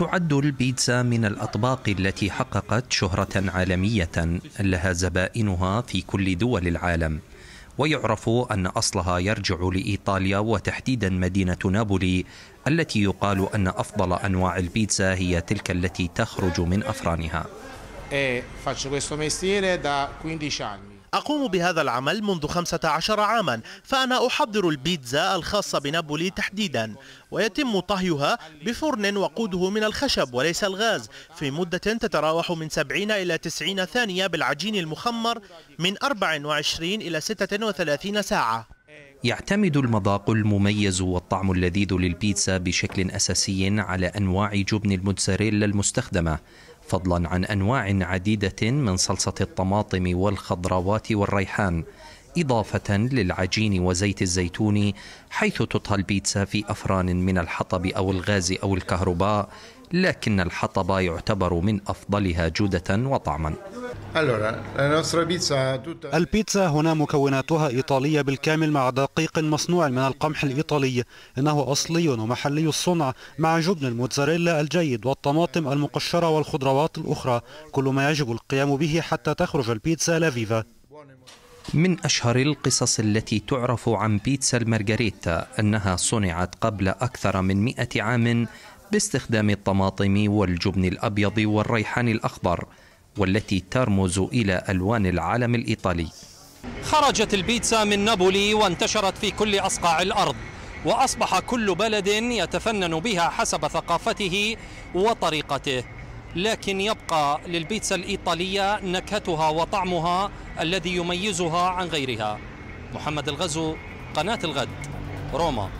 تعد البيتزا من الأطباق التي حققت شهرة عالمية لها زبائنها في كل دول العالم، ويعرف أن أصلها يرجع لإيطاليا وتحديدا مدينة نابولي التي يقال أن أفضل أنواع البيتزا هي تلك التي تخرج من أفرانها. أقوم بهذا العمل منذ 15 عاما، فأنا أحضر البيتزا الخاصة بنابولي تحديدا، ويتم طهيها بفرن وقوده من الخشب وليس الغاز في مدة تتراوح من 70 إلى 90 ثانية بالعجين المخمر من 24 إلى 36 ساعة. يعتمد المذاق المميز والطعم اللذيذ للبيتزا بشكل أساسي على أنواع جبن الموتزاريلا المستخدمة، فضلا عن أنواع عديدة من صلصة الطماطم والخضروات والريحان، إضافة للعجين وزيت الزيتون، حيث تطهى البيتزا في أفران من الحطب أو الغاز أو الكهرباء، لكن الحطب يعتبر من أفضلها جودة وطعما. البيتزا هنا مكوناتها إيطالية بالكامل، مع دقيق مصنوع من القمح الإيطالي، إنه أصلي ومحلي الصنع، مع جبن الموتزاريلا الجيد والطماطم المقشرة والخضروات الأخرى، كل ما يجب القيام به حتى تخرج البيتزا لافيفا. من أشهر القصص التي تعرف عن بيتزا المارغريتا أنها صنعت قبل أكثر من 100 عام باستخدام الطماطم والجبن الأبيض والريحان الأخضر، والتي ترمز إلى ألوان العلم الإيطالي. خرجت البيتزا من نابولي وانتشرت في كل أصقاع الأرض، وأصبح كل بلد يتفنن بها حسب ثقافته وطريقته، لكن يبقى للبيتزا الإيطالية نكهتها وطعمها الذي يميزها عن غيرها. محمد الغزو، قناة الغد، روما.